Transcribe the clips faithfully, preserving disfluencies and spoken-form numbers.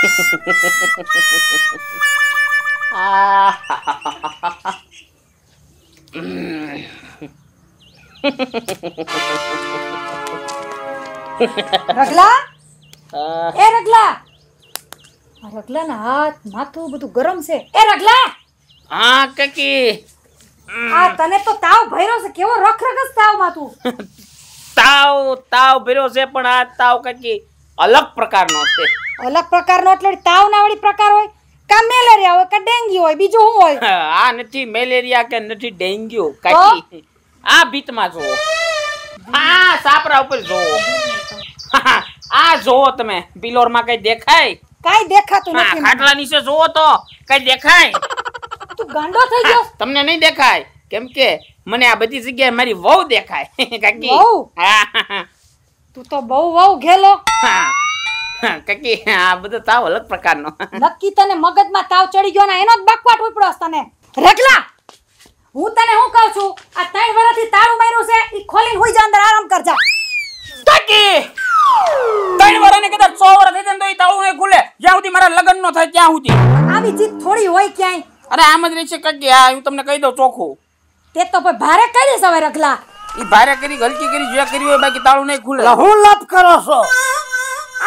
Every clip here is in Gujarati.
રગલા એ રગલા રગલાના હાથ માથું બધું ગરમ છે એ રગલા. હા કાકી, આ તને તો તાવ ભર્યો છે. કેવો રખરખસ તાવ માથું. તાવ તાવ ભર્યો છે, પણ આ તાવ કાકી અલગ પ્રકારનો છે. અલગ પ્રકારનો એટલે તાવ ના વાળી પ્રકાર હોય કે મેલેરિયા હોય કે ડેન્ગ્યુ હોય, બીજું શું હોય? આ નથી મેલેરિયા કે નથી ડેન્ગ્યુ કાકી. આ ભીતમાં જોવો, આ સાપરા ઉપર જોવો, આ જોવો તમે બિલોરમાં કઈ દેખાય? કઈ દેખાતું નથી. ખાટલા નીચે જોવો તો કઈ દેખાય? તું ગાંડો થઈ ગયો? તમને નહીં દેખાય, કેમ કે મને આ બધી જગ્યાએ મારી વહુ દેખાય કાકી. હા, તું તો બહુ વહુ ઘેલો. હા કાકી, આ બધો તાવ અલગ પ્રકારનો. નક્કી તને મગજમાં તાવ ચડી ગયો ને એનો જ બકવાટ ઉપડ્યો તને. રગલા, હું તને હું કહું છું, આ ત્રણ વર્ષથી તારું માર્યું છે, ઈ ખોલીને હુઈ જા, અંદર આરામ કર જા. કાકી, ત્રણ વર્ષને કદાચ સો વર્ષ થઈ જાય તો ઈ તારું એ ખુલે, જ્યાં સુધી મારા લગ્ન નો થાય ત્યાં સુધી. આવી જીત થોડી હોય ક્યાંય. અરે આમ જ રહે છે કાકી. હા, હું તમને કહી દઉં ચોખ્ખું, તે તો ભાઈ ભારે કરી સવારે રગલા. ઈ ભારે કરી ગલતી કરી જે કરી હોય, બાકી તારું નહીં ખુલે. હું લપ કરો છો?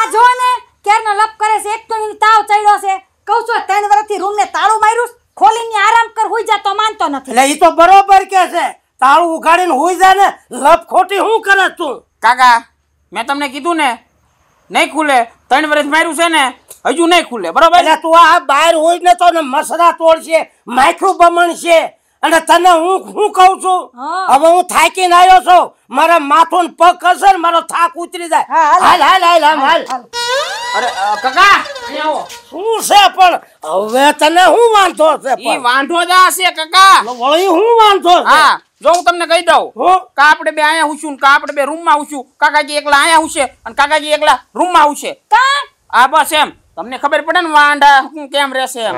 આ જો ને કેરનો લપ કરે છે. એક તો ની તાવ ચડ્યો છે, કહું છું ત્રણ વર્ષથી રૂમ ને તારું માર્યું, ખોલીને આરામ કર, હુઈ જા. તો માનતો નથી. લે ઈ તો બરોબર કે છે, તાળું ઉઘાડીને હુઈ જા ને. લપ ખોટી હું કરે તું? કાકા, મેં તમને કીધું ને નહીં ખુલે. ત્રણ વર્ષ માર્યું છે ને, હજુ નહીં ખુલે. બરોબર. એટલે તું આ બહાર હોય ને તો ને મસરા તોડશે, માખું બમણશે. અને તને હું હું કહું છું, હવે હું થાકીને આવ્યો છું, મારા માથું ને પગ કરશે ને મારો થાક ઉતરી જાય. હાલ હાલ હાલ હાલ હાલ. અરે કાકા, શું છે? પણ હવે તને હું વાંધો છે? ઈ વાંધો જ છે કાકા. વળી હું વાંધો છે? હા, જો હું તમને કહી દઉં, કા આપણે બે આયા હુશું, કા આપણે બે રૂમમાં હુશું. કાકાજી એકલા આયા હુશે અને કાકાજી એકલા રૂમમાં હુશે. કા આ બસ એમ તમને ખબર પડે ને વાંઢા હું કેમ રહેશે એમ.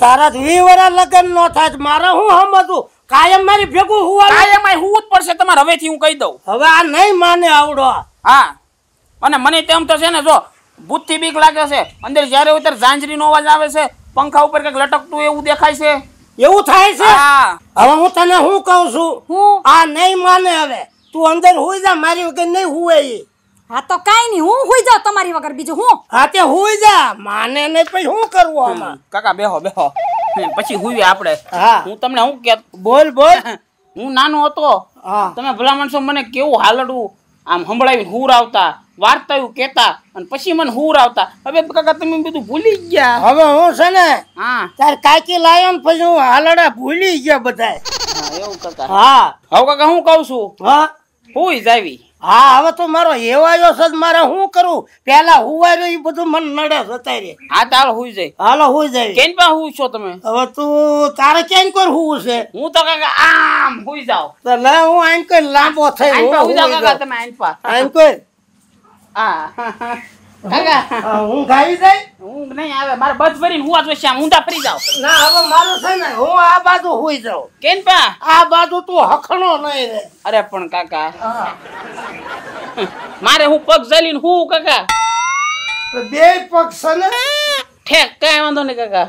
તારા દી વરા લગન નો થાય, મારે હું સમજું? કાયમ મારી ભેગું હુવા, કાયમ આય હુવું જ પડશે તમારે. હવેથી હું કહી દઉં, હવે આ નહીં માને આવડો. હા, અને મને તેમ તો છે ને, જો ભૂત થી બીક લાગે છે. અંદર જ્યારે ઉતર ઝાંઝરી નો અવાજ આવે છે, પંખા ઉપર કઈક લટકતું એવું દેખાય છે, એવું થાય છે. હા, હવે હું તને હું કહું છું, હું આ નહીં માને. હવે તું અંદર હુઈ જા, મારી વગર નહીં હુવે ઈ. હા તો કાઈ નહીં, હું હુઈ જાઉં તમારી વગર, બીજું હું. હા તે હુઈ જા, માને નહીં પછી હું કરવું આમાં? કાકા બેહો બેહો, પછી હુઈએ આપણે. હા, હું તમને હું કે બોલ બોલ. હું નાનો હતો, તમે ભલા માણસો મને કેવું હાલડવું, આમ સંભળાવીને હુર આવતા, વાર્તાયું કેતા અને પછી મને હુર આવતા. હવે કાકા તમે બધું ભૂલી ગયા. હવે હું છે ને, હા તાર કાકી લાયો ને પછી હું હાલડા ભૂલી ગયા બધા. એવું કાકા? હા. હવે કાકા હું કહું છું, હા હુઈ જાવી. હા, હવે તો મારો હેવાયો છે, મારે શું કરું? પેલા હુવાયો એ બધું મન નડે જતા રે. હા ચાલો હુઈ જાય. હાલો હુઈ જાય. કેન પા હુઈ છો તમે? હવે તું તારે કેન કોર હુવું છે? હું તો કાકા આમ હુઈ જાવ. તો લે હું આઈન કોઈ લાંબો થઈ હું હુઈ જાવ. કાકા તમે આઈન પા આઈન કોઈ. હા કાકા હું ગાઈ જાય. હું નહીં આવે, મારે બસ ભરીને હુવા જો શ્યામ ઊંધા પડી જાવ. ના હવે મારું છે ને, હું આ બાજુ હુઈ જાવ. કેન પા આ બાજુ તું હખણો નહીં રે. અરે પણ કાકા મારે હું પગ જલીને હું કાકા બે પગ સને ઠેક. કાઈ વાંધો નહીં કાકા.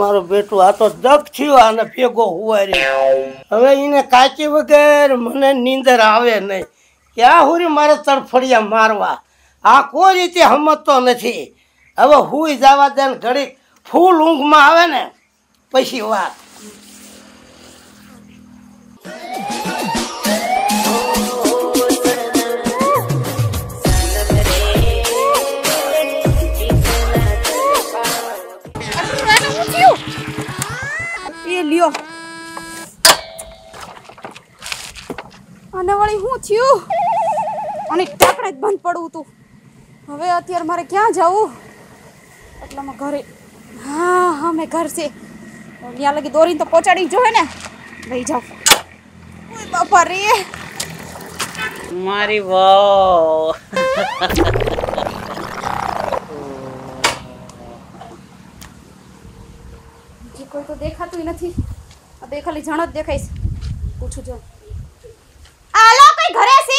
મારો બેટો આ તો દગ થયો, આને ભેગો હુવા રે. હવે એને કાચી વગર મને નીંદર આવે નહીં. ક્યાં હુરી મારે તરફડિયા મારવા? આ કોઈ રીતે હમતો નથી. હવે હુઈ જવા દે ને, ઘડીક ફૂલ ઊંઘમાં આવે ને પછી વાત. અને વળી હું થયું, અને ટાકડે જ બંધ પડવું હતું. હવે અત્યારે મારે ક્યાં જવું? એટલામાં ઘરે. હા હા, મેં ઘર છે ત્યાં લગી દોરીને તો પહોંચાડી જોઈએ ને, લઈ જાઉં. બાપા રે મારી વાવ. કોઈ તો દેખાતું નથી, આ બે ખાલી જણ જ દેખાય છે. પૂછું જો, આલો કોઈ ઘરે છે.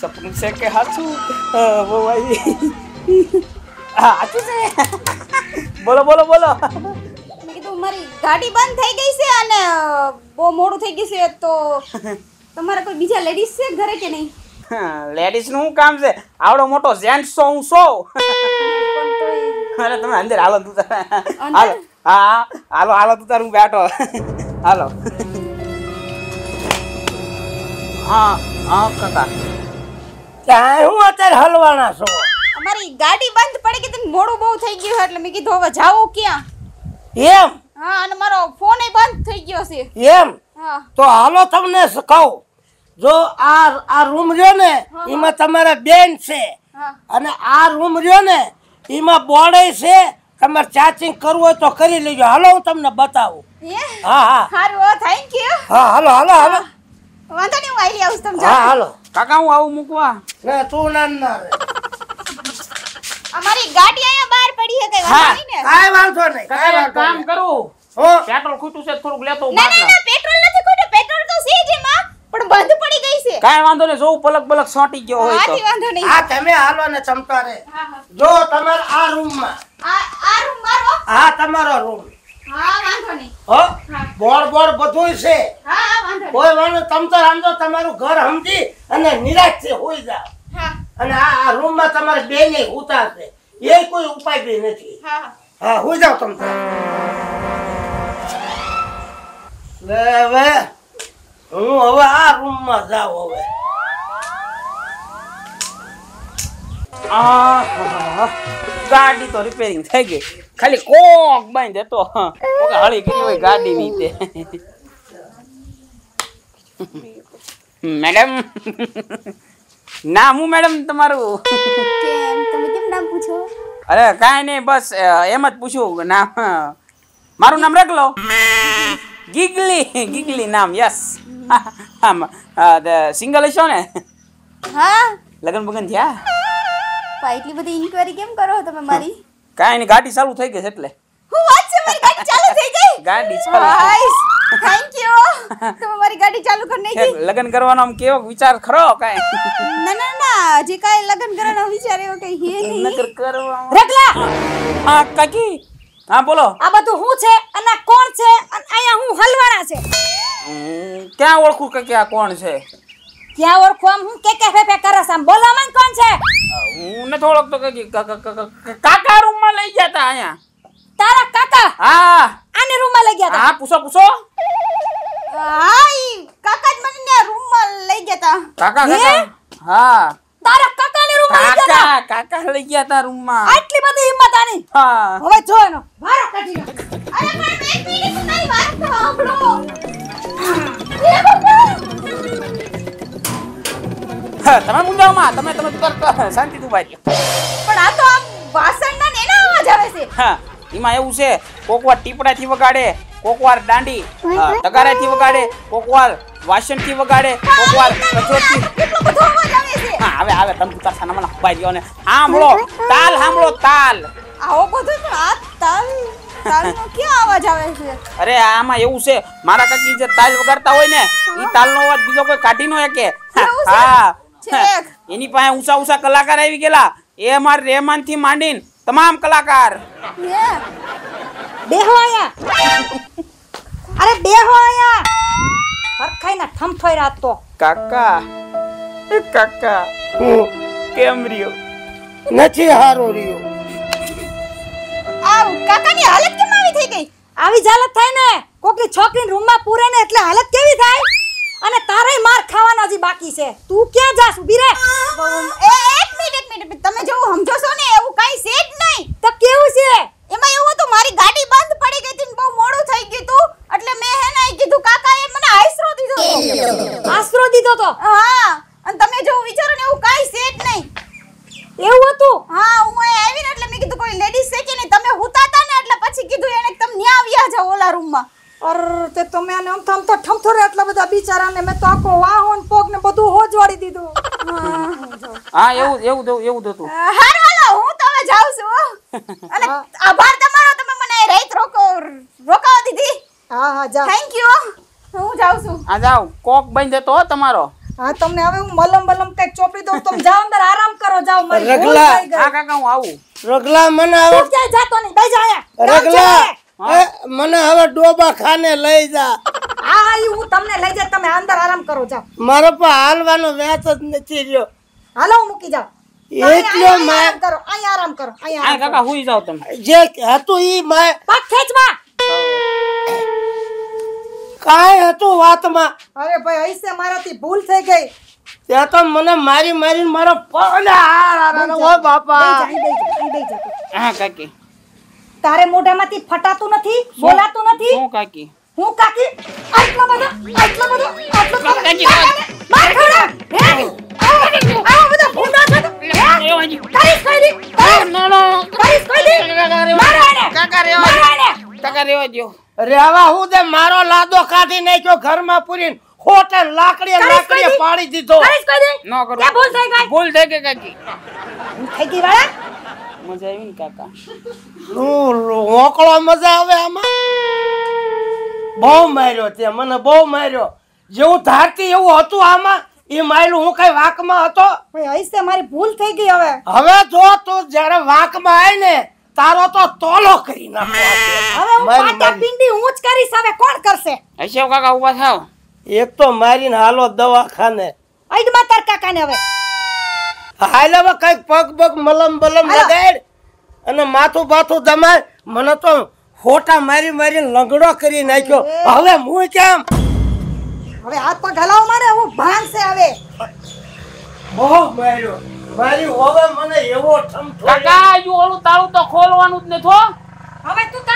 સપનું છે કે હાચું? હાચું છે. બોલો બોલો બોલો. મેં કીધું મારી ગાડી બંધ થઈ ગઈ છે અને બહુ મોડું થઈ ગયું છે, તો તમારા કોઈ બીજા લેડીઝ છે ઘરે કે નહીં? લેડીઝ નું કામ છે, આવડો મોટો જેન્ટ્સ છો હું છો. અરે તમે અંદર હાલો તું તાર. હાલો હા હાલો હાલો તું તાર, હું બેઠો. હાલો હા હા કાકા ત્યાં હું અત્યારે હલવાના છો. અમારી ગાડી બંધ પડી ગઈ હતી, મોડું બહુ થઈ ગયું એટલે મેં કીધું હવે જાવું ક્યાં એમ. હા અને મારો ફોન એ બંધ થઈ ગયો છે એમ. હા તો હાલો તમને કહું, જો આ આ રૂમ રહ્યો ને એમાં તમારા બેન છે અને આ રૂમ રહ્યો ને એમાં બોડે છે. તમારે ચાર્જિંગ કરવું હોય તો કરી લેજો. હાલો હું તમને બતાવું. હા હા સારું, થેન્ક યુ. હા હાલો હાલો હાલો વાંધો નહીં, હું આવી આવું તમને. હા હાલો કાકા હું આવું મૂકવા. ના તું ના રે, અમારી ગાડી અહીંયા બહાર પડી છે, કઈ વાંધો નહીં ને? કાઈ વાંધો નહીં, કાઈ વાંધો નહીં. કામ કરું હો, પેટ્રોલ ખૂટ્યું છે થોડું લેતો. ના ના પેટ્રોલ નથી ખૂટ્યું, પેટ્રોલ તો છે જ એમાં પણ બંધ પડી ગઈ છે. કાઈ વાંધો નહીં, જો પલક પલક છોટી ગયો હોય તો કાઈ વાંધો નહીં. આ તમે હાલો ને ચમતા રે. જો તમાર આ રૂમમાં આ આ રૂમ મારો. હા તમારો રૂમ. હા વાંધો નહીં હો, બોર બોર બધું છે. હા હા વાંધો નહીં, કોઈ વાંધો ચમતા રાંધો, તમારું ઘર સમજી અને નિરાશ છે હોઈ જાવ. હા અને આ આ રૂમમાં તમારે બે ને ઉતારશે એ કોઈ ઉપાય બી નથી. હા હા હોઈ જાવ તમતા. લે વે હું હવે આ રૂમમાં જાવ હવે. આ ગાડી તો રિપેરિંગ થઈ ગઈ, ખાલી કોક બાંધ દેતો હળી ગઈ હોય ગાડી નીચે. મેડમ નામ હું મેડમ તમારું? તમે કેમ નામ પૂછો? અરે કાંઈ નહીં, બસ એમ જ પૂછું નામ. મારું નામ રાખલો ગીગલી. ગીગલી નામ? યસ. સિંગલ હશો ને? હા. લગ્ન બગન થયા? એટલી બધી ઇન્ક્વાયરી કેમ કરો તમે મારી? કાંઈ નહીં, ગાડી ચાલુ થઈ ગઈ છે એટલે. હું વાત છે મારી ગાડી ચાલુ થઈ ગઈ? ગાડી ચાલુ. Thank you. તમે મારી ગાડી ચાલુ કરી નાખી. લગ્ન કરવાનો આમ કેવો વિચાર ખરો કાંઈ? ના ના ના, જે કાંઈ લગ્ન કરવાનો વિચાર એવો કંઈ હે નહીં. નકર કરવા રગલા. હા કાકી. હા બોલો. આ બધું હું છે અને કોણ છે અને આયા હું હલવાણા છે. ક્યાં ઓળખું કે આ કોણ છે? ક્યાં ઓળખું આમ હું કે કે ફે ફે કરસ આમ બોલો મને કોણ છે? હું ન થોડોક તો કે કાકા રૂમ માં લઈ ગયા તા આયા. તારા કાકા? હા આને રૂમ માં લઈ ગયા તા. હા પૂછો પૂછો. હા ઈ કાકા જ મને રૂમ માં લઈ ગયા તા. કાકા કાકા? હા તારા કાકા ને રૂમ માં લઈ ગયા તા. કાકા લઈ ગયા તા રૂમ માં. આટલી બધી હિંમત આની? હા હવે જો એનો વારો કાઢી લે. અરે પણ એક મિનિટ તારી વાત તો સાંભળો. તમે મુંજાવમાં તમે તમે કર શાંતિ તું ભાઈ. પણ આ તો આમ વાસણના નેના અવાજ આવે છે. હા એમાં એવું છે, કોકવાર ટીપડાથી વગાડે, કોકવાર દાંડી તગારાથી વગાડે, કોકવાર વાસણથી વગાડે, કોકવાર કચોટથી. કેટલો બધો અવાજ આવે છે. હા આવે આવે, તમે તું તાર સાનામાં ભાઈ ગયો ને. સાંભળો તાલ, સાંભળો તાલ. આવો બધો પણ આ તાલ તાલનો ક્યાં અવાજ આવે છે? અરે આમાં એવું છે, મારા કાકી જે તાલ વગાડતા હોય ને ઈ તાલનો અવાજ બીજો કોઈ કાઢી નો શકે. હા એની પાસે ઊંચા ઊંચા કલાકાર આવી ગયેલા, એ અમાર રહેમાન થી માંડીને તમામ કલાકાર. બેહો આયા. અરે બેહો આયા. હરખાઈ ના થમ થઈ રાત તો. કાકા એ કાકા હું કેમ રહ્યો? નથી હારો રહ્યો. આવ કાકા ની હાલત કેમ આવી થઈ ગઈ? આવી હાલત થાય ને કોકની છોકરીને રૂમ માં પૂરે ને એટલે હાલત કેવી થાય? અને તારે માર ખાવાના જી બાકી છે. તું ક્યાં જાસ? ઊભી રે. એ એક મિનિટ એક મિનિટ, તમે જો સમજો છો ને એવું કાઈ છે જ નહીં. તો કેવું છે? એમાં એવું તો મારી ગાડી બંધ પડી ગઈ હતી ને બહુ મોડું થઈ ગયું હતું એટલે મેં હે ને કીધું કાકાએ મને આશરો દીધો તો. આશરો દીધો તો? હા. અને તમે જો વિચારો ને એવું કાઈ છે જ નહીં. એવું હતું? હા હું આવી ને એટલે મેં કીધું કોઈ લેડીઝ છે કે નહીં. તમે હુતાતા ને એટલે પછી કીધું એને કે તમે ન્યા આવ્યા જાવ ઓલા રૂમમાં. અરે તે તમે આને આમ થમ તો ઠમથો રે એટલા બધા બિચારાને મેં તો આખો વાહોન પોગ ને બધું હોજવાડી દીધું. હા એવું એવું એવું હતું. હારું હાલો હું તો હવે જાઉં છું. અને આભાર તમારો, તમે મને રોકો દીદી. હા હા જાઓ. Thank you. હું જાઉં છું. આ જાઓ કોક બની જતો હો તમારો. હા તમને હવે હું મલમ બલમ કઈ ચોપડી દઉં તમે જાઓ અંદર આરામ કરો જાઓ મારી. રગલા હા કાકા હું આવું. રગલા મને હવે ક્યાં જાતો નહીં બે જા આયા. રગલા એ મને હવે ડોબા ખાને લઈ જા. હા હા ઈ હું તમને લઈ જા તમે અંદર આરામ કરો જાઓ. મારો પર હાલવાનો વેત જ નથી રહ્યો. હાલો હું મૂકી જાઉં. એટલો માય કરો આય આરામ કરો આય આરામ. કાકા હુઈ જાવ તમે જે હતું ઈ માય પાક ખેંચવા કાય હતું વાતમાં. અરે ભાઈ હઈસે મારાથી ભૂલ થઈ ગઈ. તે તો મને મારી મારીને મારો પગ હાર આરાને ઓ બાપા દઈ દઈ દઈ જા. હા કાકી તારે મોઢામાંથી ફટાતું નથી બોલાતું નથી. હું કાકી હું કાકી આટલા બધા આટલા બધા આટલા કાકી માર ખરા હે આ બધા ભૂંડા છે તો કરીશ કરી નો નો કરીશ કરી કાકા રેવા કાકા રેવા જો રેવા હું દે મારો લાડો કાઢી નાખ્યો ઘર માં પૂરીને ખોટે લાકડીએ લાકડીએ પાડી દીધો કરીશ કરી નો કરું કે ભૂલ થઈ ગઈ ભૂલ થઈ ગઈ કાકી થઈ ગઈ વાળા મજા આવી ને કાકા નો ઓકળો મજા આવે આમાં બહુ માર્યો તે મને બહુ માર્યો જેવું ધારતી એવું હતું આમાં ઈ માયલું હું કઈ વાકમાં હતો ભાઈ હઈસે મારી ભૂલ થઈ ગઈ. હવે હવે જો તું જ્યારે વાકમાં આય ને તારો તો તોલો કરી નાખો. હવે હું પાટા પિંડી હું જ કરીશ હવે કોણ કરશે. હઈસે કાકા ઊભા થાવ એક તો મારીને હાલો દવાખાને આઈડમાં તાર કાકાને હવે હાલ હવે કઈક પગ પગ મલમ બલમ લગાડ અને માથું બાથું દમાય. મને તો ખોટા મારી મારીને લંગડો કરી નાખ્યો. હવે હું કેમ હવે હાથ પગ હલાવ મારે હું ભાંગશે હવે બહુ માર્યો મારી હોવે મને એવો ઠમઠો કાકા જો ઓલું તાળું તો ખોલવાનું જ ન થો. હવે તું